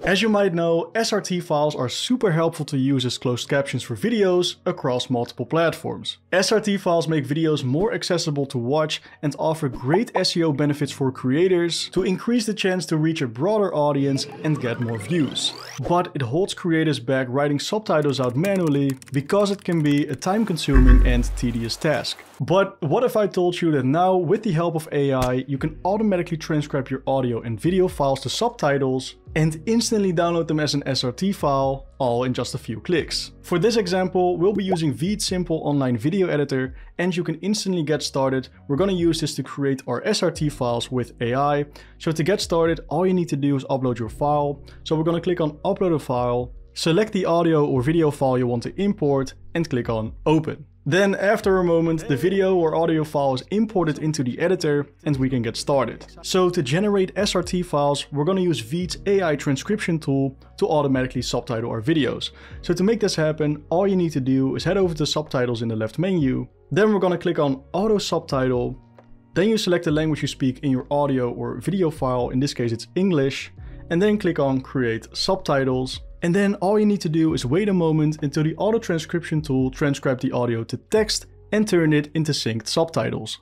As you might know, SRT files are super helpful to use as closed captions for videos across multiple platforms. SRT files make videos more accessible to watch and offer great SEO benefits for creators to increase the chance to reach a broader audience and get more views. But it holds creators back writing subtitles out manually because it can be a time-consuming and tedious task. But what if I told you that now, with the help of AI, you can automatically transcribe your audio and video files to subtitles and instantly download them as an SRT file, all in just a few clicks. For this example, we'll be using VEED Simple Online Video Editor, and you can instantly get started. We're gonna use this to create our SRT files with AI. So to get started, all you need to do is upload your file. So we're gonna click on Upload a File, select the audio or video file you want to import, and click on Open. Then after a moment, the video or audio file is imported into the editor and we can get started. So to generate SRT files, we're going to use VEED's AI transcription tool to automatically subtitle our videos. So to make this happen, all you need to do is head over to subtitles in the left menu. Then we're going to click on auto subtitle. Then you select the language you speak in your audio or video file. In this case, it's English. And then click on create subtitles. And then all you need to do is wait a moment until the auto transcription tool transcribes the audio to text and turn it into synced subtitles.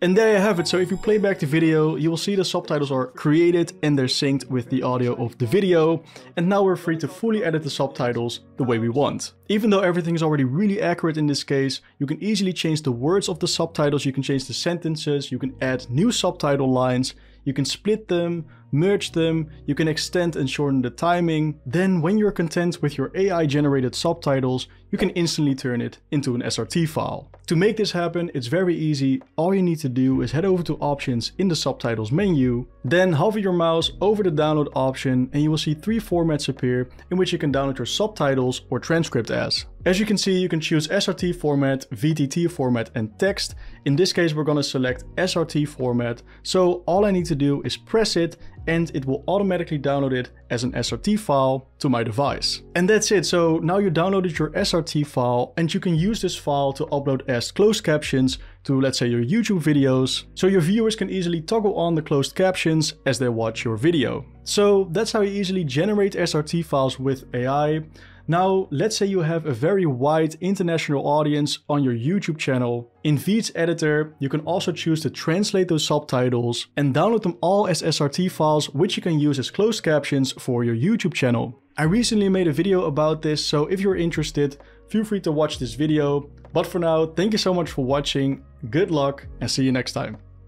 And there you have it. So if you play back the video, you will see the subtitles are created and they're synced with the audio of the video. And now we're free to fully edit the subtitles the way we want. Even though everything is already really accurate in this case, you can easily change the words of the subtitles, you can change the sentences, you can add new subtitle lines, you can split them, merge them, you can extend and shorten the timing. Then when you're content with your AI-generated subtitles, you can instantly turn it into an SRT file. To make this happen, it's very easy. All you need to do is head over to options in the subtitles menu, then hover your mouse over the download option and you will see three formats appear in which you can download your subtitles or transcript as. As you can see, you can choose SRT format, VTT format and text. In this case, we're gonna select SRT format. So all I need to do is press it and it will automatically download it as an SRT file to my device. And that's it. So now you downloaded your SRT file and you can use this file to upload as closed captions to, let's say, your YouTube videos. So your viewers can easily toggle on the closed captions as they watch your video. So that's how you easily generate SRT files with AI. Now, let's say you have a very wide international audience on your YouTube channel. In VEED's editor, you can also choose to translate those subtitles and download them all as SRT files, which you can use as closed captions for your YouTube channel. I recently made a video about this, so if you're interested, feel free to watch this video. But for now, thank you so much for watching, good luck, and see you next time.